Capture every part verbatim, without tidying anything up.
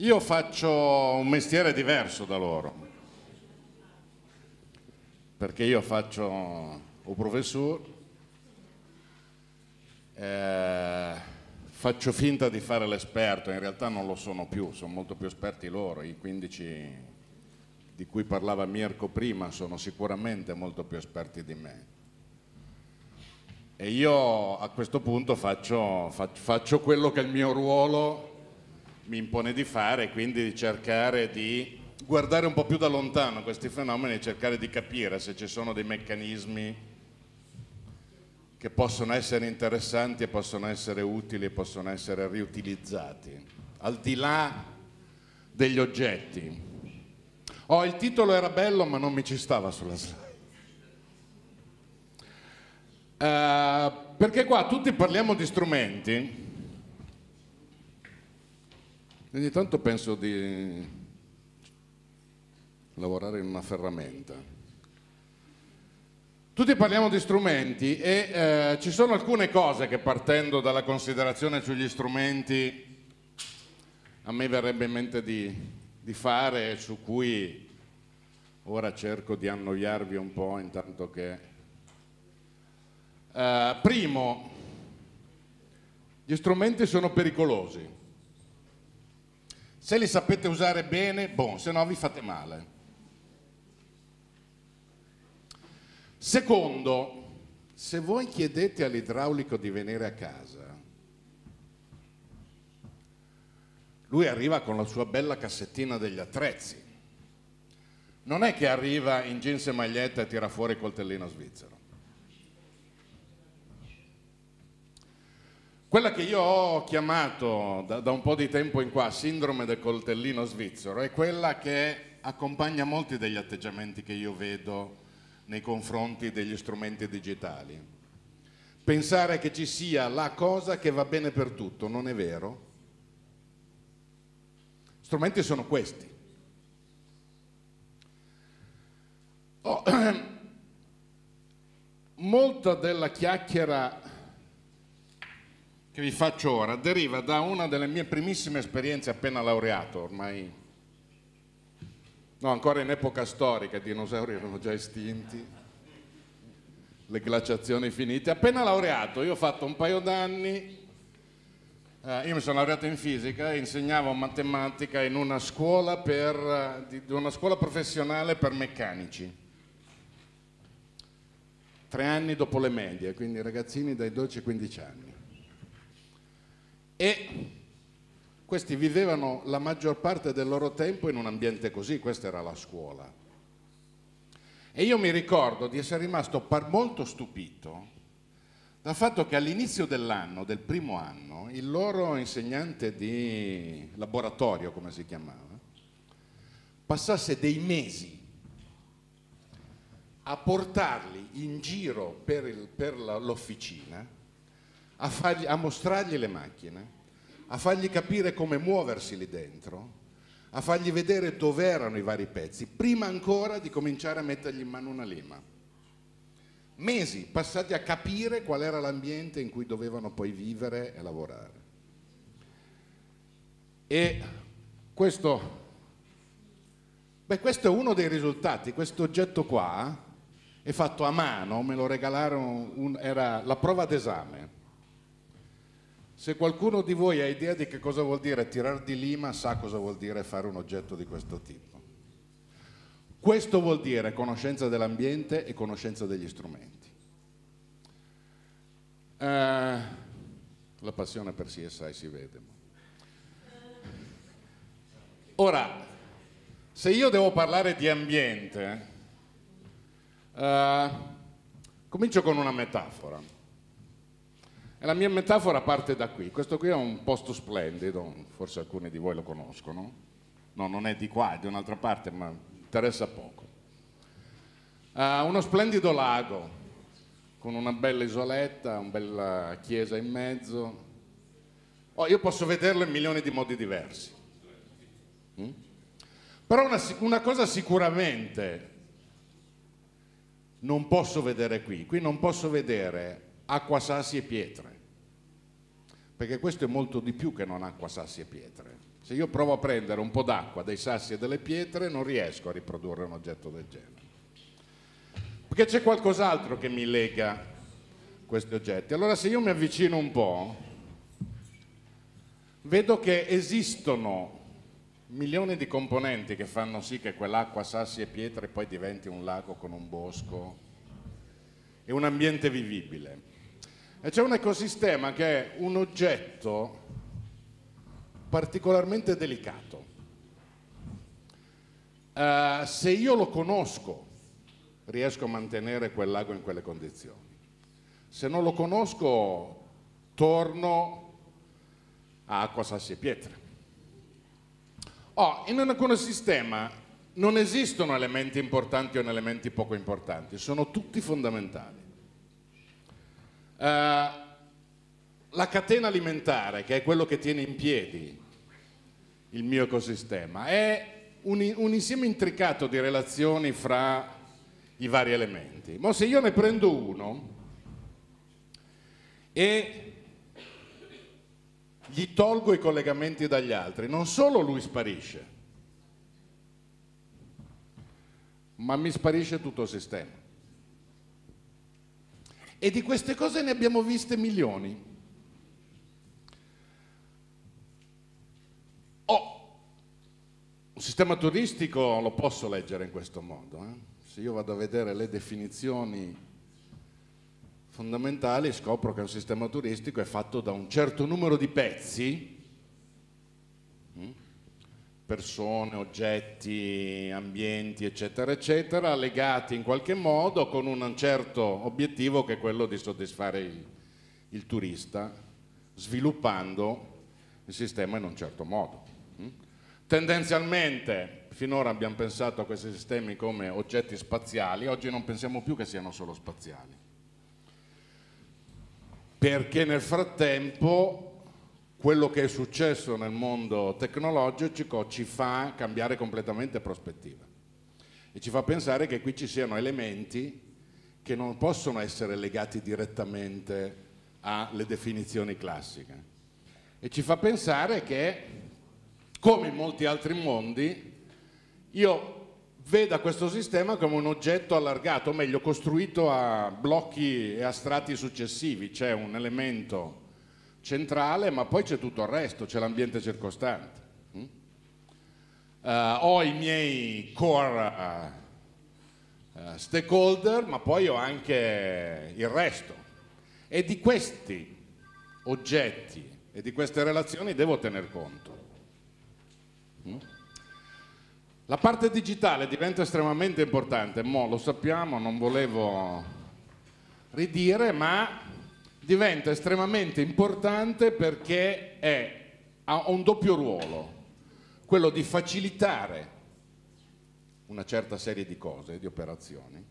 Io faccio un mestiere diverso da loro, perché io faccio un professore, eh, faccio finta di fare l'esperto, in realtà non lo sono più, sono molto più esperti loro, i quindici di cui parlava Mirko prima sono sicuramente molto più esperti di me. E io a questo punto faccio, faccio quello che il mio ruolo mi impone di fare, quindi di cercare di guardare un po' più da lontano questi fenomeni e cercare di capire se ci sono dei meccanismi che possono essere interessanti e possono essere utili e possono essere riutilizzati, al di là degli oggetti. Oh, il titolo era bello ma non mi ci stava sulla slide. Uh, perché qua tutti parliamo di strumenti. Ogni tanto penso di lavorare in una ferramenta. Tutti parliamo di strumenti e uh, ci sono alcune cose che, partendo dalla considerazione sugli strumenti, a me verrebbe in mente di di fare, su cui ora cerco di annoiarvi un po' intanto che... Eh, primo, gli strumenti sono pericolosi. Se li sapete usare bene, boh, se no vi fate male. Secondo, se voi chiedete all'idraulico di venire a casa, lui arriva con la sua bella cassettina degli attrezzi. Non è che arriva in jeans e maglietta e tira fuori il coltellino svizzero. Quella che io ho chiamato da, da un po' di tempo in qua sindrome del coltellino svizzero è quella che accompagna molti degli atteggiamenti che io vedo nei confronti degli strumenti digitali. Pensare che ci sia la cosa che va bene per tutto, non è vero. Strumenti sono questi. Oh, ehm, molta della chiacchiera che vi faccio ora deriva da una delle mie primissime esperienze appena laureato, ormai, no, ancora in epoca storica, i dinosauri erano già estinti, le glaciazioni finite. Appena laureato, io ho fatto un paio d'anni. Uh, io mi sono laureato in fisica e insegnavo matematica in una scuola, per, uh, di, una scuola professionale per meccanici. Tre anni dopo le medie, quindi ragazzini dai dodici ai quindici anni. E questi vivevano la maggior parte del loro tempo in un ambiente così, questa era la scuola. E io mi ricordo di essere rimasto par molto stupito dal fatto che all'inizio dell'anno, del primo anno, il loro insegnante di laboratorio, come si chiamava, passasse dei mesi a portarli in giro per, per l'officina, a, a mostrargli le macchine, a fargli capire come muoversi lì dentro, a fargli vedere dove erano i vari pezzi, prima ancora di cominciare a mettergli in mano una lima. Mesi passati a capire qual era l'ambiente in cui dovevano poi vivere e lavorare. E questo, beh, questo è uno dei risultati. Questo oggetto qua è fatto a mano, me lo regalarono, un, era la prova d'esame. Se qualcuno di voi ha idea di che cosa vuol dire tirar di lima, sa cosa vuol dire fare un oggetto di questo tipo. Questo vuol dire conoscenza dell'ambiente e conoscenza degli strumenti. Uh, la passione per C S I si vede. Ora, se io devo parlare di ambiente, uh, comincio con una metafora. E la mia metafora parte da qui. Questo qui è un posto splendido, forse alcuni di voi lo conoscono. No, non è di qua, è di un'altra parte, ma... interessa poco. Uh, uno splendido lago con una bella isoletta, una bella chiesa in mezzo. Oh, io posso vederlo in milioni di modi diversi. Mm? Però una, una cosa sicuramente non posso vedere qui. Qui non posso vedere acqua, sassi e pietre, perché questo è molto di più che non acqua, sassi e pietre. Se io provo a prendere un po' d'acqua, dei sassi e delle pietre, non riesco a riprodurre un oggetto del genere. Perché c'è qualcos'altro che mi lega questi oggetti. Allora se io mi avvicino un po', vedo che esistono milioni di componenti che fanno sì che quell'acqua, sassi e pietre poi diventi un lago con un bosco e un ambiente vivibile. E c'è un ecosistema che è un oggetto particolarmente delicato. Uh, se io lo conosco, riesco a mantenere quel lago in quelle condizioni. Se non lo conosco, torno a acqua, sassi e pietre. Oh, in un ecosistema non esistono elementi importanti o elementi poco importanti, sono tutti fondamentali. Uh, La catena alimentare, che è quello che tiene in piedi il mio ecosistema, è un, un insieme intricato di relazioni fra i vari elementi. Ma se io ne prendo uno e gli tolgo i collegamenti dagli altri, non solo lui sparisce, ma mi sparisce tutto il sistema. E di queste cose ne abbiamo viste milioni. Un sistema turistico lo posso leggere in questo modo, eh? Se io vado a vedere le definizioni fondamentali scopro che un sistema turistico è fatto da un certo numero di pezzi, persone, oggetti, ambienti eccetera eccetera, legati in qualche modo con un certo obiettivo che è quello di soddisfare il, il turista sviluppando il sistema in un certo modo. Tendenzialmente, finora abbiamo pensato a questi sistemi come oggetti spaziali, oggi non pensiamo più che siano solo spaziali, perché nel frattempo quello che è successo nel mondo tecnologico ci fa cambiare completamente prospettiva e ci fa pensare che qui ci siano elementi che non possono essere legati direttamente alle definizioni classiche e ci fa pensare che, come in molti altri mondi, io vedo questo sistema come un oggetto allargato, o meglio costruito a blocchi e a strati successivi, c'è un elemento centrale ma poi c'è tutto il resto, c'è l'ambiente circostante. Mm? Uh, ho i miei core uh, uh, stakeholder ma poi ho anche il resto e di questi oggetti e di queste relazioni devo tener conto. La parte digitale diventa estremamente importante, mo lo sappiamo, non volevo ridire, ma diventa estremamente importante perché è, ha un doppio ruolo, quello di facilitare una certa serie di cose, di operazioni,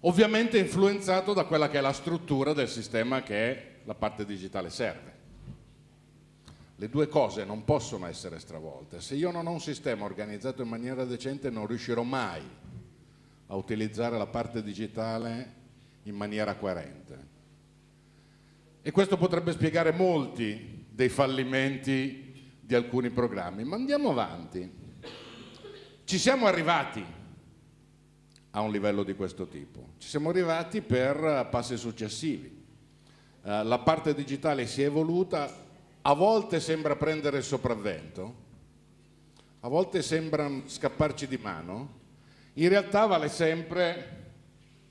ovviamente influenzato da quella che è la struttura del sistema che la parte digitale serve. Le due cose non possono essere stravolte. Se io non ho un sistema organizzato in maniera decente non riuscirò mai a utilizzare la parte digitale in maniera coerente. E questo potrebbe spiegare molti dei fallimenti di alcuni programmi. Ma andiamo avanti. Ci siamo arrivati a un livello di questo tipo. Ci siamo arrivati per passi successivi. Eh, la parte digitale si è evoluta. A volte sembra prendere il sopravvento, a volte sembra scapparci di mano, in realtà vale sempre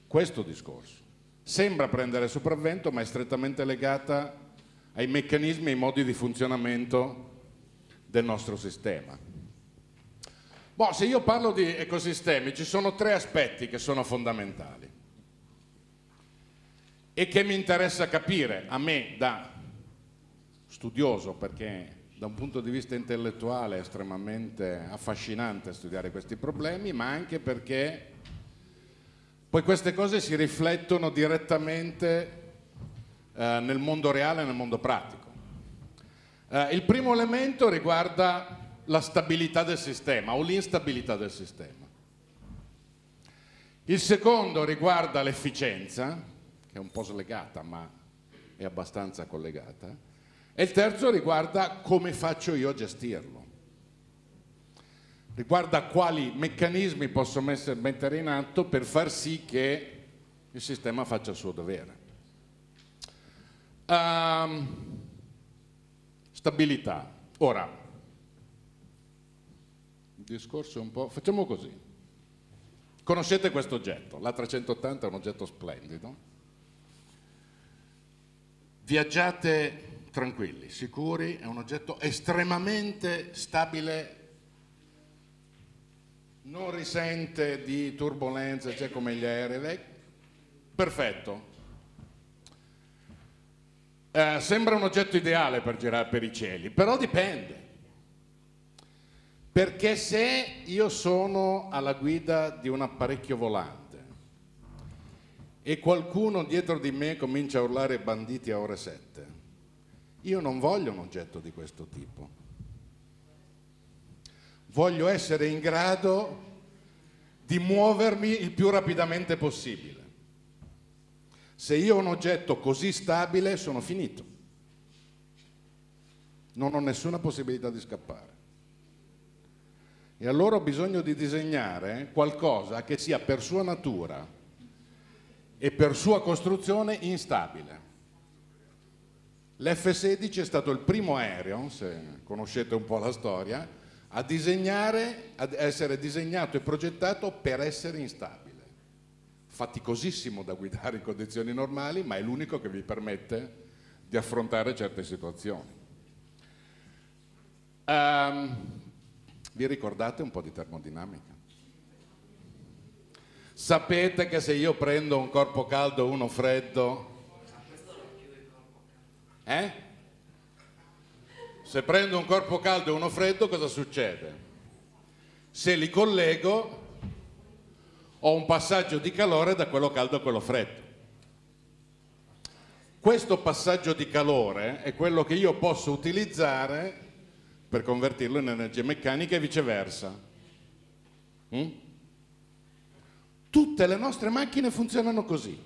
questo discorso. Sembra prendere il sopravvento ma è strettamente legata ai meccanismi e ai modi di funzionamento del nostro sistema. Boh, se io parlo di ecosistemi ci sono tre aspetti che sono fondamentali e che mi interessa capire a me da studioso, perché da un punto di vista intellettuale è estremamente affascinante studiare questi problemi, ma anche perché poi queste cose si riflettono direttamente eh, nel mondo reale e nel mondo pratico. Eh, il primo elemento riguarda la stabilità del sistema o l'instabilità del sistema. Il secondo riguarda l'efficienza, che è un po' slegata ma è abbastanza collegata. E il terzo riguarda come faccio io a gestirlo, riguarda quali meccanismi posso mettere in atto per far sì che il sistema faccia il suo dovere. Um, stabilità. Ora, il discorso è un po'... Facciamo così. Conoscete questo oggetto, l'A trecentottanta è un oggetto splendido. Viaggiate tranquilli, sicuri, è un oggetto estremamente stabile, non risente di turbolenze, cioè come gli aerei, perfetto. Eh, sembra un oggetto ideale per girare per i cieli, però dipende. Perché se io sono alla guida di un apparecchio volante e qualcuno dietro di me comincia a urlare banditi a ore sette, io non voglio un oggetto di questo tipo. Voglio essere in grado di muovermi il più rapidamente possibile. Se io ho un oggetto così stabile, sono finito. Non ho nessuna possibilità di scappare. E allora ho bisogno di disegnare qualcosa che sia per sua natura e per sua costruzione instabile. L'F sedici è stato il primo aereo, se conoscete un po' la storia, a disegnare, ad essere disegnato e progettato per essere instabile. Faticosissimo da guidare in condizioni normali, ma è l'unico che vi permette di affrontare certe situazioni. Um, vi ricordate un po' di termodinamica? Sapete che se io prendo un corpo caldo e uno freddo... Eh? Se prendo un corpo caldo e uno freddo, cosa succede? Se li collego, ho un passaggio di calore da quello caldo a quello freddo. Questo passaggio di calore è quello che io posso utilizzare per convertirlo in energia meccanica e viceversa. Mm? Tutte le nostre macchine funzionano così.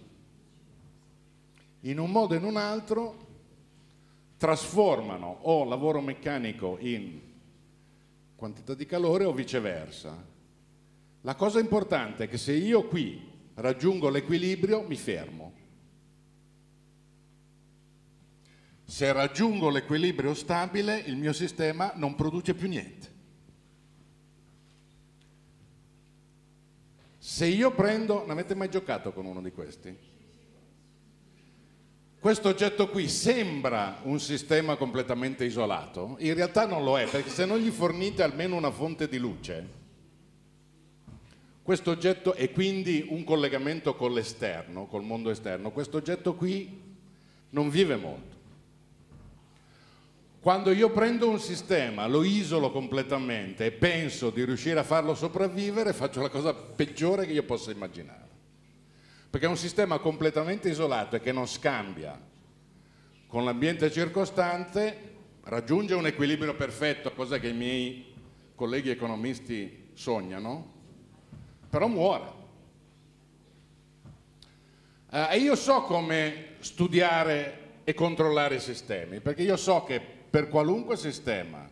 In un modo o in un altro... trasformano o lavoro meccanico in quantità di calore o viceversa. La cosa importante è che se io qui raggiungo l'equilibrio mi fermo. Se raggiungo l'equilibrio stabile il mio sistema non produce più niente. Se io prendo... Non avete mai giocato con uno di questi? Questo oggetto qui sembra un sistema completamente isolato, in realtà non lo è, perché se non gli fornite almeno una fonte di luce, questo oggetto, e quindi un collegamento con l'esterno, col mondo esterno, questo oggetto qui non vive molto. Quando io prendo un sistema, lo isolo completamente e penso di riuscire a farlo sopravvivere, faccio la cosa peggiore che io possa immaginare. Perché è un sistema completamente isolato e che non scambia con l'ambiente circostante, raggiunge un equilibrio perfetto, cosa che i miei colleghi economisti sognano, però muore. Eh, e io so come studiare e controllare i sistemi, perché io so che per qualunque sistema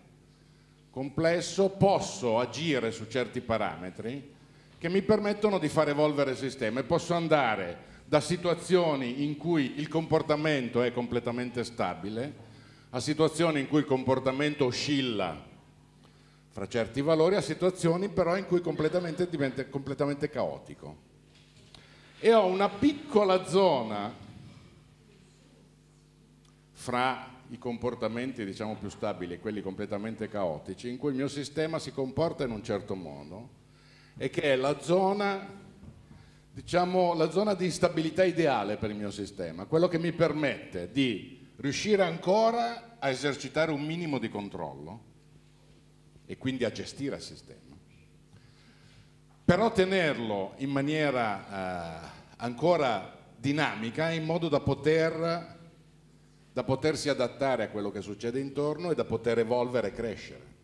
complesso posso agire su certi parametri che mi permettono di far evolvere il sistema e posso andare da situazioni in cui il comportamento è completamente stabile a situazioni in cui il comportamento oscilla fra certi valori, a situazioni però in cui completamente diventa completamente caotico. E ho una piccola zona fra i comportamenti, diciamo, più stabili e quelli completamente caotici, in cui il mio sistema si comporta in un certo modo, e che è la zona, diciamo, la zona di stabilità ideale per il mio sistema, quello che mi permette di riuscire ancora a esercitare un minimo di controllo e quindi a gestire il sistema, però tenerlo in maniera eh, ancora dinamica in modo da, poter, da potersi adattare a quello che succede intorno e da poter evolvere e crescere.